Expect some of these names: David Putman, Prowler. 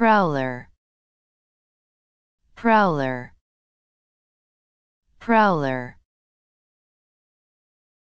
Prowler, Prowler, Prowler.